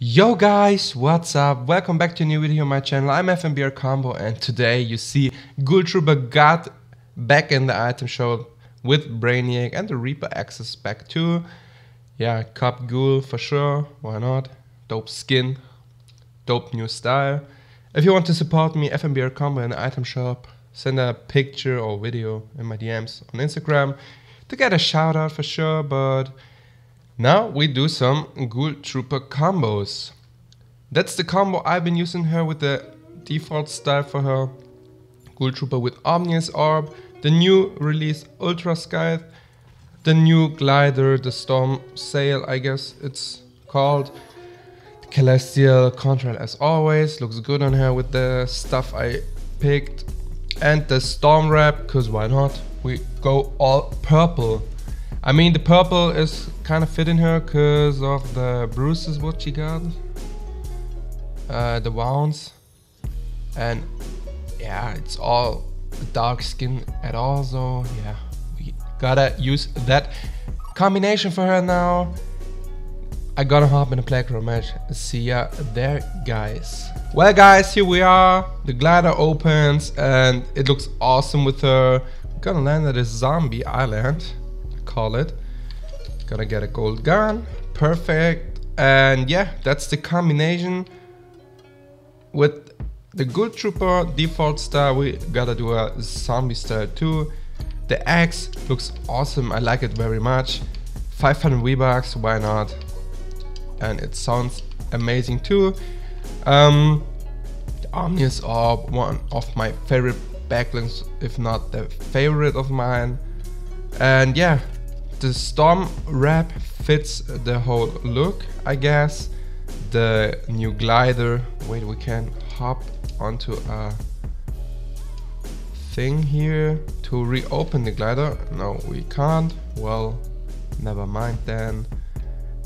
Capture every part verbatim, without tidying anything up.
Yo guys, what's up? Welcome back to a new video on my channel. I'm F N B R Combo and today you see Ghoul Trooper got back in the item shop with Brainiac and the Reaper Axis back too. Yeah, Cup Ghoul for sure, why not? Dope skin, dope new style. If you want to support me, F N B R Combo in the item shop, send a picture or video in my D Ms on Instagram to get a shout out for sure, but now we do some Ghoul Trooper combos. That's the combo I've been using her with the default style for her. Ghoul Trooper with Omnis Orb, the new release Ultra Sky, the new glider, the Storm Sail I guess it's called. The Celestial Contrail as always, looks good on her with the stuff I picked. And the Storm Wrap, cause why not? We go all purple. I mean, the purple is kind of fitting her because of the bruises what she got, uh, the wounds, and yeah, it's all dark skin at all, so yeah, we gotta use that combination for her now. I gotta hop in a playground match, see ya there guys. Well guys, here we are, the glider opens and it looks awesome with her. We're gonna land at a zombie island, call it. Gonna get a gold gun, perfect. And yeah, that's the combination with the Ghoul Trooper default style. We gotta do a zombie style too. The axe looks awesome, I like it very much. Five hundred V-Bucks, why not? And it sounds amazing too. Um, the Omnis Orb, one of my favorite backlinks, if not the favorite of mine. And yeah, the Storm Wrap fits the whole look, I guess. The new glider. Wait, we can hop onto a thing here to reopen the glider. No, we can't. Well, never mind then.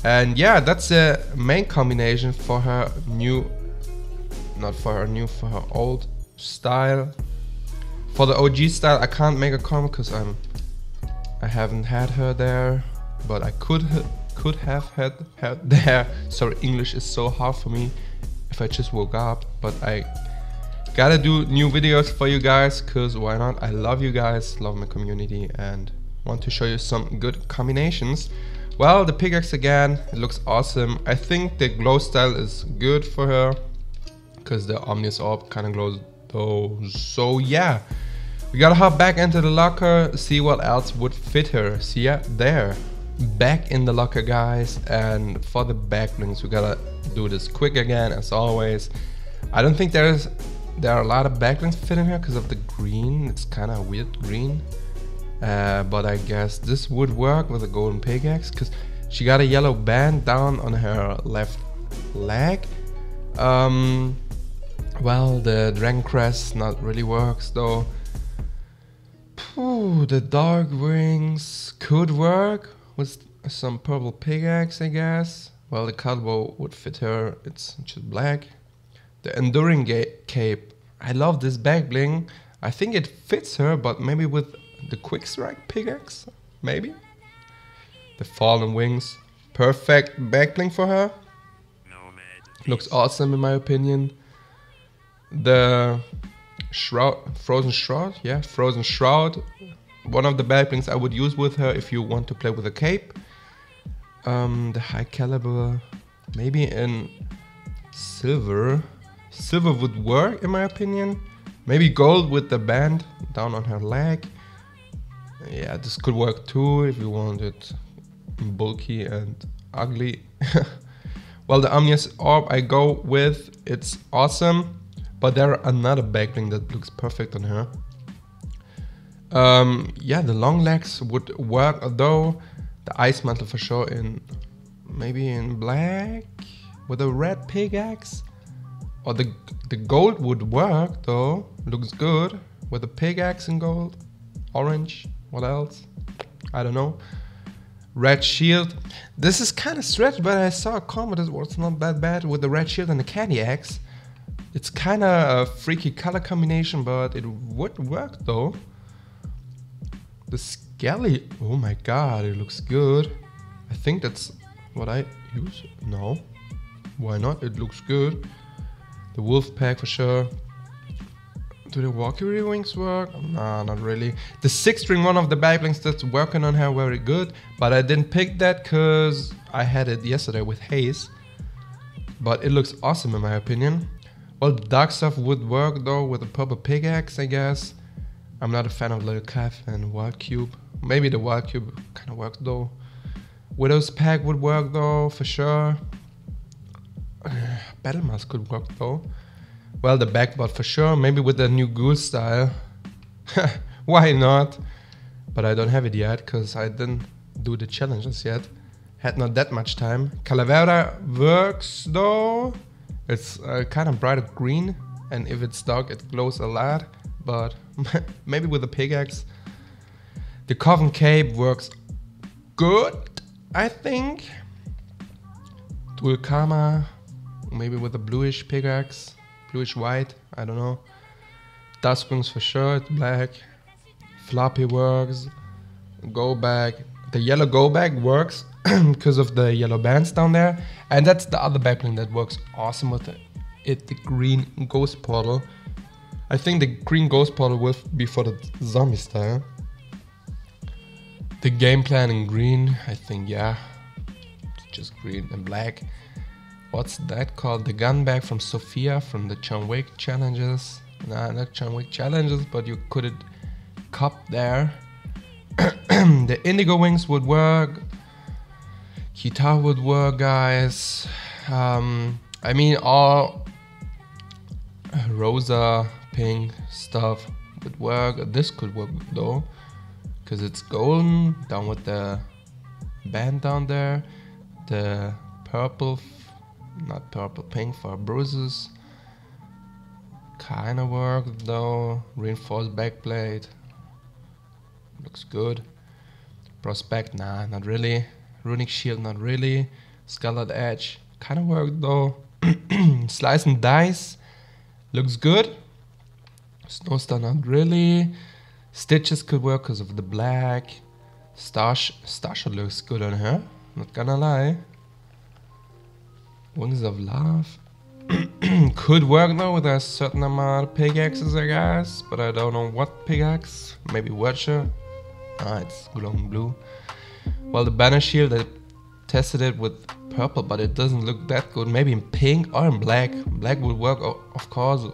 And yeah, that's the main combination for her new, not for her new, for her old style. For the O G style, I can't make a combo because I'm I haven't had her there, but I could ha could have had her there. Sorry, English is so hard for me if I just woke up, but I gotta do new videos for you guys, cause why not? I love you guys, love my community, and want to show you some good combinations. Well, the pickaxe again, it looks awesome. I think the glow style is good for her, cause the Omnis Orb kinda glows though, so yeah. We gotta hop back into the locker, see what else would fit her. See ya there. Back in the locker guys, and for the backlinks we gotta do this quick again as always. I don't think there's there are a lot of backlinks fitting here because of the green, it's kind of weird green. Uh, but I guess this would work with a golden pickaxe because she got a yellow band down on her left leg. Um, well, the dragon crest not really works though. Ooh, the dark wings could work with some purple pickaxe, I guess. Well, the cutbow would fit her, it's just black. The enduring cape, I love this back bling. I think it fits her, but maybe with the quick strike pickaxe, maybe? The fallen wings, perfect back bling for her. Looks awesome in my opinion. The Shroud, Frozen Shroud, yeah, Frozen Shroud. One of the backlinks I would use with her if you want to play with a cape. Um, the high caliber, maybe in silver. Silver would work in my opinion. Maybe gold with the band down on her leg. Yeah, this could work too if you want it bulky and ugly. Well, the Omnis Orb I go with, it's awesome. But there are another backlink that looks perfect on her. Um, yeah, the long legs would work, although the ice mantle for sure in maybe in black with a red pickaxe, or the the gold would work though. Looks good with a pickaxe in gold, orange. What else? I don't know. Red shield. This is kind of stretched, but I saw a combo that was not that bad with the red shield and the candy axe. It's kind of a freaky color combination, but it would work though. The Skelly, oh my god, it looks good. I think that's what I use. No, why not? It looks good. The Wolf Pack for sure. Do the Valkyrie wings work? Nah, not really. The sixth string one of the backlinks that's working on her very good, but I didn't pick that because I had it yesterday with Haze. But it looks awesome in my opinion. Well, dark stuff would work though with a proper pickaxe, I guess. I'm not a fan of Little Calf and Wild Cube. Maybe the Wild Cube kind of works though. Widow's Pack would work though, for sure. Battle Mask could work though. Well, the backbot for sure, maybe with the new ghoul style. Why not? But I don't have it yet, because I didn't do the challenges yet. Had not that much time. Calavera works though. It's uh, kind of brighter green, and if it's dark it glows a lot, but maybe with a pickaxe. The Coven Cape works good, I think. Dual Kama, maybe with a bluish pickaxe. Bluish white, I don't know. Dusk Wings for sure, black. Floppy works. Go Bag. The yellow Go Bag works because of the yellow bands down there. And that's the other backlink that works awesome with it, the Green Ghost Portal. I think the Green Ghost Portal will be for the zombie style. The game plan in green, I think, yeah. Just green and black. What's that called? The gun bag from Sophia from the John Wick challenges. Nah, not John Wick challenges, but you could cop there. The indigo wings would work. Guitar would work, guys. Um, I mean, all rosa, pink stuff would work. This could work though, because it's golden, down with the band down there. The purple, not purple, pink for bruises. Kinda work though. Reinforced backplate. Looks good. Prospect, nah, not really. Runic shield, not really. Scarlet edge, kinda work though. Slice and dice, looks good. Snowstar, not really. Stitches could work because of the black. Starsh, Starshot looks good on her, not gonna lie. Wings of Love could work though with a certain amount of pickaxes, I guess, but I don't know what pickaxe. Maybe Watcher. Ah, it's glowing blue. Well, the Banner Shield, I tested it with purple, but it doesn't look that good. Maybe in pink or in black. Black would work, of course.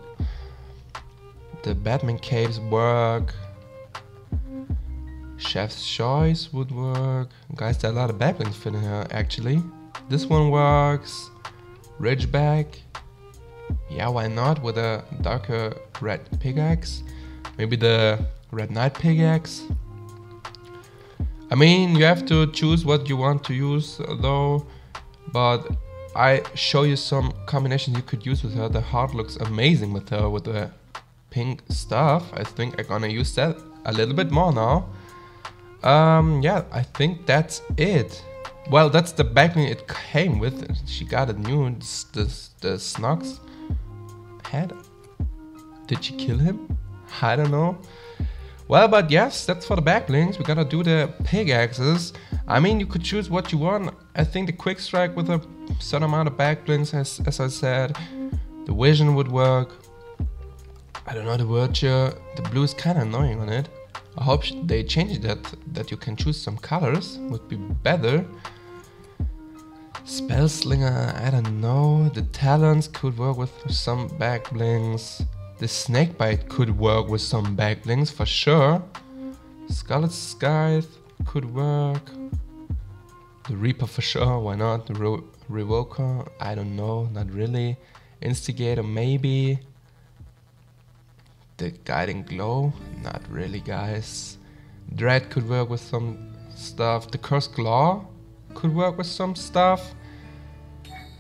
The Batman Caves work. Chef's Choice would work. Guys, there are a lot of backlinks fitting here, actually. This one works. Ridgeback, yeah, why not, with a darker red pickaxe. Maybe the Red Knight pickaxe. I mean, you have to choose what you want to use though, but I show you some combinations you could use with her. The heart looks amazing with her, with the pink stuff. I think I'm gonna use that a little bit more now. Um, yeah, I think that's it. Well, that's the backlink it came with. She got a new, the, the Snox head. Did she kill him? I don't know. Well, but yes, that's for the backlinks. We're gonna do the pickaxes. I mean, you could choose what you want. I think the Quick Strike with a certain amount of backlinks, as, as I said. The Vision would work. I don't know, the Vulture. The blue is kind of annoying on it. I hope they change that, that you can choose some colors. Would be better. Spellslinger, I don't know. The Talons could work with some backlinks. The Snakebite could work with some backlinks for sure. Scarlet Scythe could work. The Reaper for sure, why not? The Re Revoker, I don't know, not really. Instigator maybe. The Guiding Glow, not really, guys. Dread could work with some stuff. The Cursed Claw could work with some stuff.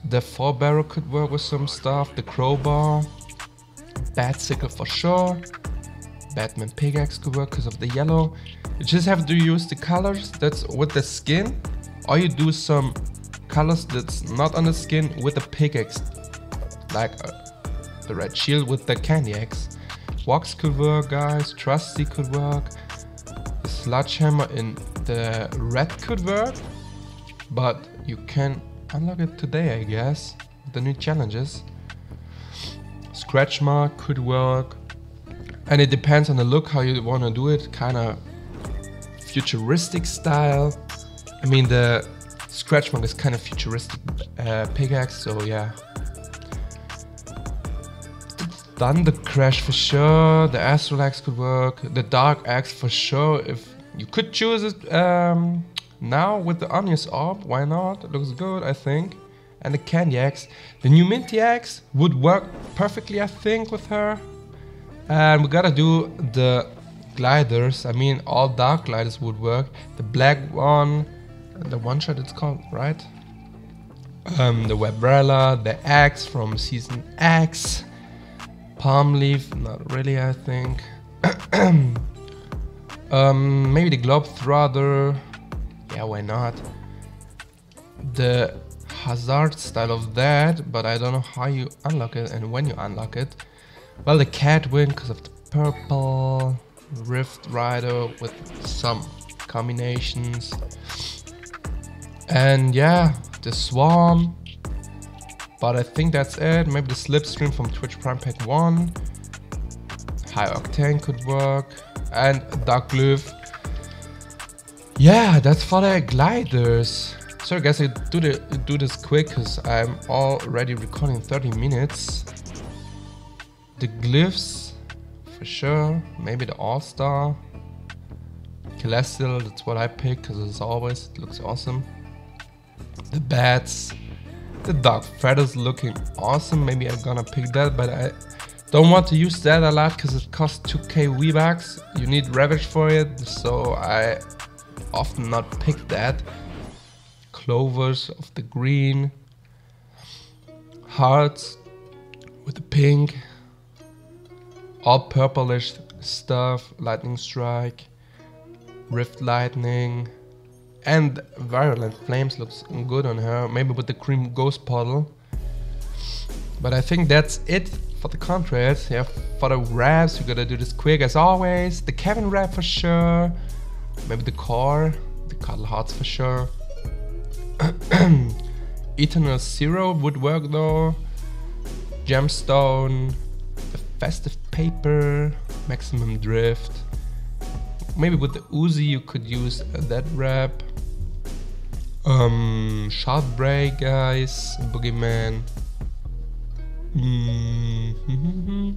The Four Barrel could work with some stuff. The Crowbar. Bat Sickle for sure. Batman Pickaxe could work because of the yellow. You just have to use the colors that's with the skin, or you do some colors that's not on the skin with the pickaxe, like uh, the Red Shield with the Candy Axe. Wox could work, guys. Trusty could work. The Sledgehammer in the red could work, but you can unlock it today, I guess. the new challenges. Scratchmark could work, and it depends on the look how you want to do it, kind of futuristic style. I mean, the Scratchmark is kind of futuristic uh, pickaxe, so yeah. Then the Crash for sure, the Astral Axe could work, the Dark Axe for sure. If you could choose it um, now with the Omnis Orb, why not? It looks good, I think. And the Candy Axe. The new Minty Axe would work perfectly, I think, with her. And we gotta do the gliders. I mean, all dark gliders would work. The black one, the One Shot it's called, right? Um, the Webrella, the Axe from Season X. Palm Leaf, not really, I think. um, maybe the Globetrotter. Yeah, why not? The Hazard style of that, but I don't know how you unlock it and when you unlock it. Well, the Catwin because of the purple, Rift Rider with some combinations, and yeah, the Swarm. But I think that's it. Maybe the Slipstream from Twitch Prime Pack one, High Octane could work, and Dark Glyph. Yeah, that's for the gliders. So I guess I do, the, do this quick because I'm already recording thirty minutes. The glyphs, for sure. Maybe the All-Star. Celestial, that's what I picked because as always, it looks awesome. The bats. The dark feathers looking awesome. Maybe I'm gonna pick that, but I don't want to use that a lot because it costs two K V-Bucks. You need Ravage for it, so I often not pick that. Clovers of the green, hearts with the pink, all purplish stuff, lightning strike, rift lightning, and virulent flames looks good on her, maybe with the green ghost portal. But I think that's it for the contrails. Yeah, for the wraps, we gotta do this quick as always. The Kevin wrap for sure, maybe the core, the cuddle hearts for sure. Eternal Zero would work though. Gemstone, the Festive Paper, Maximum Drift. Maybe with the Uzi you could use that wrap. Um, Shardbreak guys, Boogeyman. Mm-hmm.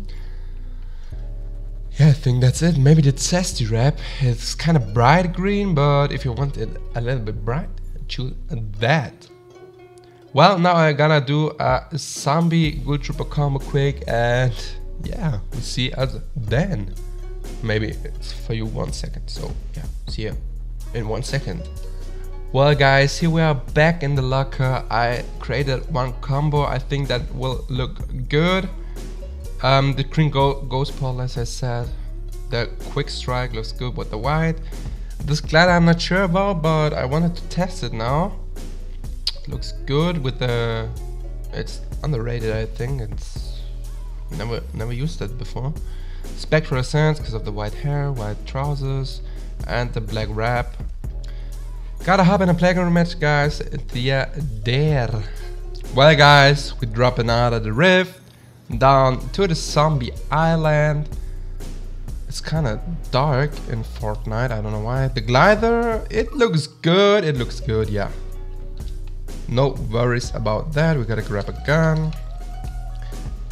Yeah, I think that's it. Maybe the Zesty wrap. It's kind of bright green, but if you want it a little bit bright, choose that. Well, now I'm gonna do a zombie Ghoul Trooper combo quick, and yeah, we see us then. Maybe it's for you one second, so yeah, see you in one second. Well guys, here we are back in the locker. I created one combo, I think that will look good. Um, the green go ghost portal, as I said. The quick strike looks good with the white. This glider I'm not sure about, but I wanted to test it now. It looks good with the... It's underrated, I think. It's never never used that before. Spectral Ascent because of the white hair, white trousers, and the black wrap. Gotta hop in a playground match, guys. Thea there. Well, guys, we're dropping out of the rift, down to the zombie island. It's kind of dark in Fortnite, I don't know why. The glider, it looks good, it looks good, yeah. No worries about that, we gotta grab a gun.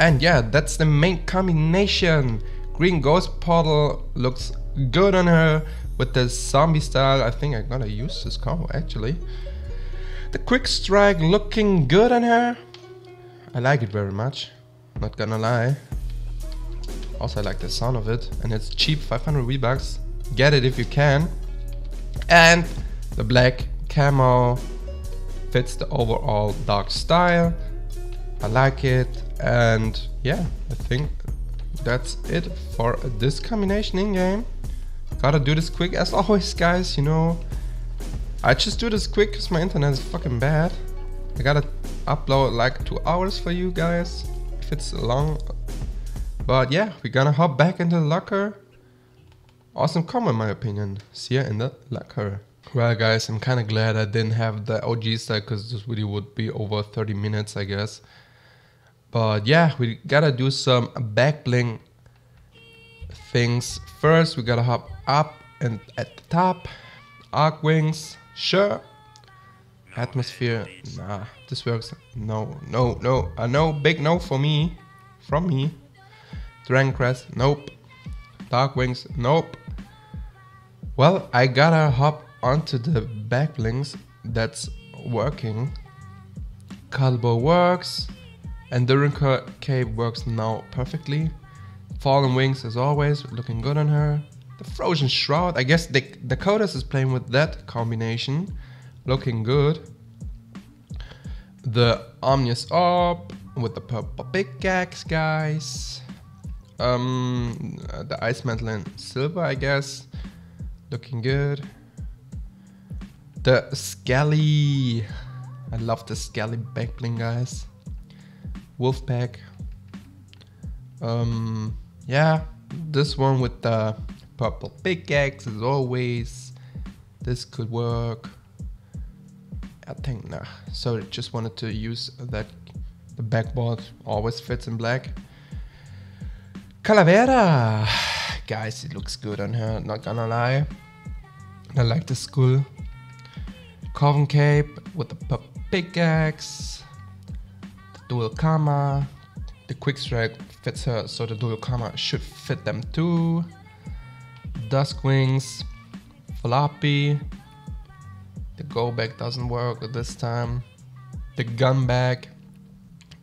And yeah, that's the main combination. Green Ghost Portal looks good on her with the zombie style. I think I'm gonna use this combo, actually. The Quick Strike looking good on her. I like it very much, not gonna lie. Also, I like the sound of it, and it's cheap, five hundred V-Bucks. Get it if you can. And the black camo fits the overall dark style. I like it, and yeah, I think that's it for this combination in-game. Gotta do this quick as always, guys, you know. I just do this quick because my internet is fucking bad. I gotta upload like two hours for you guys, if it's long. But yeah, we're gonna hop back into the locker. Awesome combo in my opinion. See ya in the locker. Well guys, I'm kinda glad I didn't have the O G style because this video would be over thirty minutes, I guess. But yeah, we gotta do some backbling things first. We gotta hop up and at the top. Arc wings, sure. Atmosphere, nah, this works. No, no, no, uh, no, big no for me, from me. Dragon Crest, nope. Dark wings, nope. Well, I gotta hop onto the backblings that's working. Calbo works, Enduring Cave works now perfectly. Fallen Wings, as always, looking good on her. The Frozen Shroud, I guess the Dakotas is playing with that combination. Looking good. The Omnis Orb with the purple pickaxe, guys. Um, the Ice Mantle in silver, I guess. Looking good. The Skelly. I love the Skelly back bling, guys. Wolf Pack. Um, yeah, this one with the purple pickaxe, as always. This could work. I think nah. So just wanted to use that. The backboard always fits in black. Calavera, guys, it looks good on her. Not gonna lie. I like the skull. Coven Cape with the pickaxe. The Dual Kama. The Quick Strike fits her, so the Dual Kama should fit them too. Dusk Wings, floppy. The Go Bag doesn't work at this time. The Gun Bag,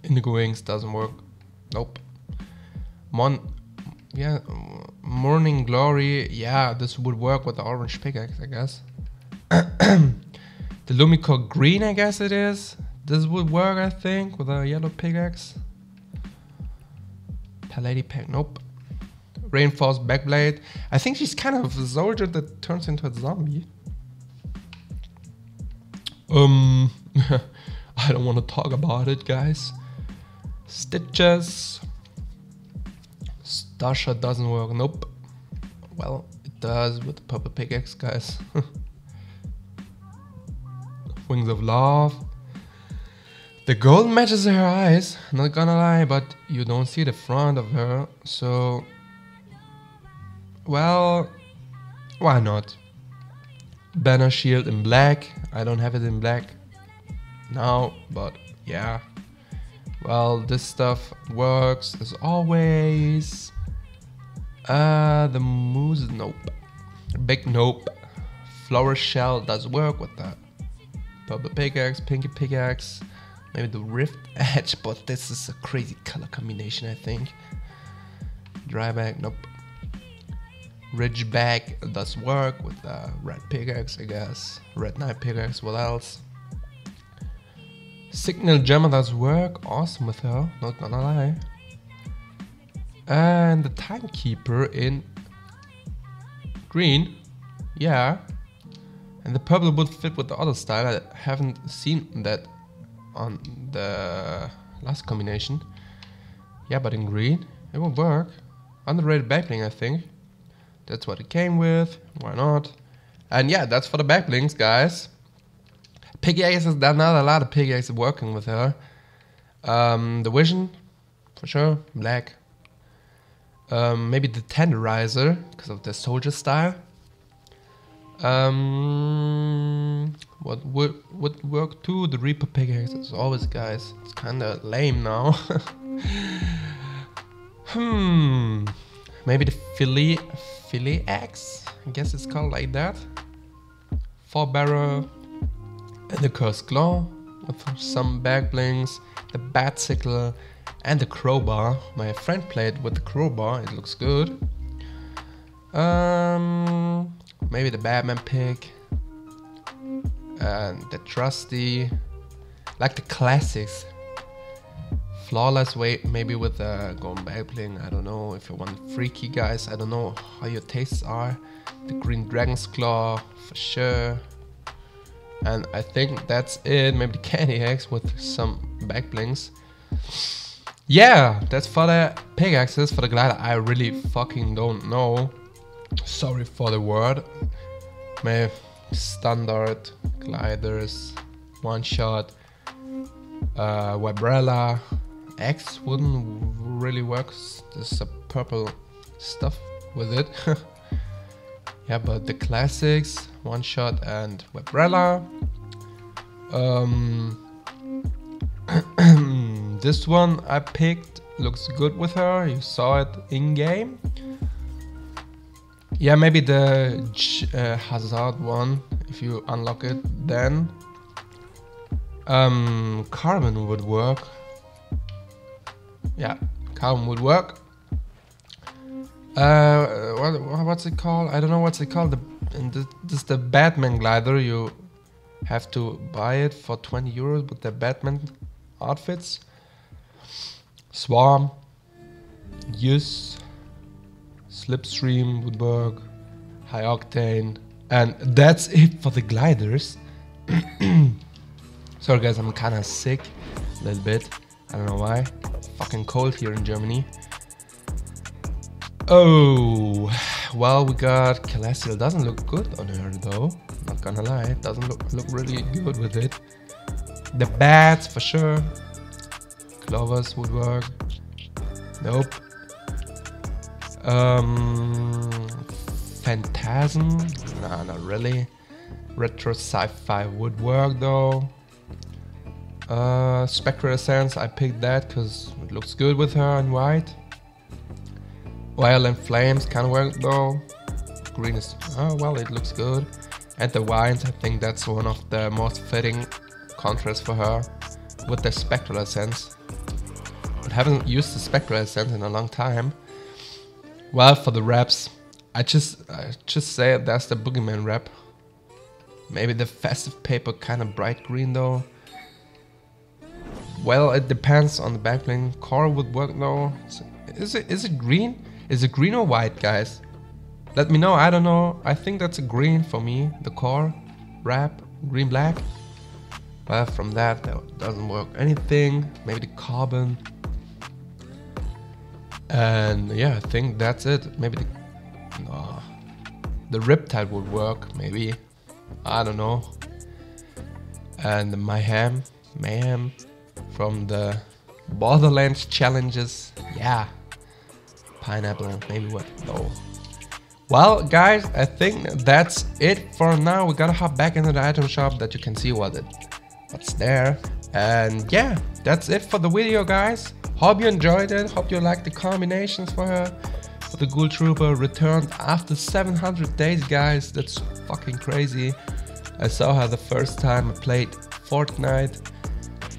Indigo Wings doesn't work. Nope. Mon, yeah, Morning Glory. Yeah, this would work with the orange pickaxe, I guess. The Lumico Green, I guess it is. This would work, I think, with a yellow pickaxe. Palady Pack. Nope. Rainforce Backblade. I think she's kind of a soldier that turns into a zombie. Um, I don't want to talk about it, guys. Stitches. Stasha doesn't work, nope. Well, it does with the purple pickaxe, guys. Wings of Love. The gold matches her eyes, not gonna lie, but you don't see the front of her, so... Well, why not? Banner Shield in black. I don't have it in black now, but yeah. Well, this stuff works as always. Uh, the moose, nope. Big nope. Flower Shell does work with that. Purple pickaxe, pinky pickaxe. Maybe the Rift Edge, but this is a crazy color combination, I think. Dry bag, nope. Ridgeback does work with the red pickaxe, I guess. Red Knight pickaxe, what else? Signal Gemma does work, awesome with her, not gonna lie. And the Timekeeper in green, yeah. And the purple would fit with the other style, I haven't seen that on the last combination. Yeah, but in green, it will work. Underrated backling, I think. That's what it came with, why not? And yeah, that's for the backblings, guys. Pickaxe, there's not a lot of pickaxe working with her. Um, the Vision, for sure, black. Um, maybe the Tenderizer, because of the soldier style. Um, what would, would work too? The Reaper pickaxe, as always, guys. It's kinda lame now. hmm, maybe the Philly. Fillet Axe, I guess it's called like that. Four Barrel and the Cursed Claw with some back blings, the Bat Sickle and the Crowbar. My friend played with the Crowbar, it looks good. Um, maybe the Batman pick and the Trusty, like the classics. Flawless way, maybe with a golden backbling. I don't know if you want freaky, guys. I don't know how your tastes are. The green dragon's claw for sure. And I think that's it. Maybe the candy axe with some backblings. Yeah, that's for the pickaxes. For the glider, I really fucking don't know. Sorry for the word. My standard gliders, one shot, uh, Webrella. axe wouldn't really work. There's a purple stuff with it. Yeah, but the classics, One Shot and Webrella. Um, this one I picked, looks good with her, you saw it in game. Yeah, maybe the uh, Hazard one, if you unlock it then. Um, Carmen would work. Yeah, Carmen would work. Uh, what, what's it called? I don't know what's it called. The, this is the Batman glider, you have to buy it for twenty euros with the Batman outfits. Swarm, use, Slipstream, Woodberg, High Octane, and that's it for the gliders. Sorry guys, I'm kinda sick a little bit. I don't know why. Fucking cold here in Germany. Oh, well, we got Celestial. Doesn't look good on her though. Not gonna lie, it doesn't look look really good with it. The bats for sure. Clovers would work. Nope. Um, Phantasm? Nah, not really. Retro Sci-Fi would work though. Uh, Spectral Essence, I picked that because it looks good with her in white. Violent Flames can work though. Green is, oh well, it looks good. And the wines, I think that's one of the most fitting contrasts for her with the Spectral Essence. But haven't used the Spectral Essence in a long time. Well, for the wraps, I just I just say that's the Boogeyman wrap. Maybe the festive paper, kind of bright green though. Well, it depends on the backlink. Core would work though. Is it is it green? Is it green or white, guys? Let me know. I don't know. I think that's a green for me. The core wrap, green black. But from that, that doesn't work anything. Maybe the carbon. And yeah, I think that's it. Maybe the no, the Riptide would work. Maybe, I don't know. And the Mayhem, Mayhem from the Borderlands challenges. Yeah, pineapple maybe. What though? Well, guys, I think that's it for now. We gotta hop back into the item shop that you can see what it what's there. And yeah, that's it for the video, guys. Hope you enjoyed it, hope you liked the combinations for her. For the Ghoul Trooper, returned after seven hundred days, guys. That's fucking crazy. I saw her the first time I played Fortnite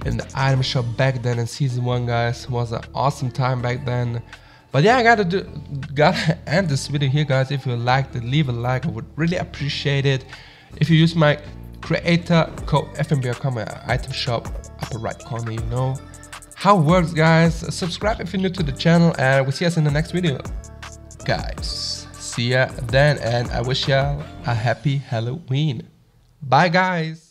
in the item shop back then in season one, guys. It was an awesome time back then. But yeah, I gotta do, gotta end this video here, guys. If you liked it, leave a like, I would really appreciate it. If you use my creator code F N B R Combo item shop, upper right corner, you know how it works, guys. Subscribe if you're new to the channel, and we'll see us in the next video, guys. See ya then, and I wish y'all a happy Halloween. Bye, guys.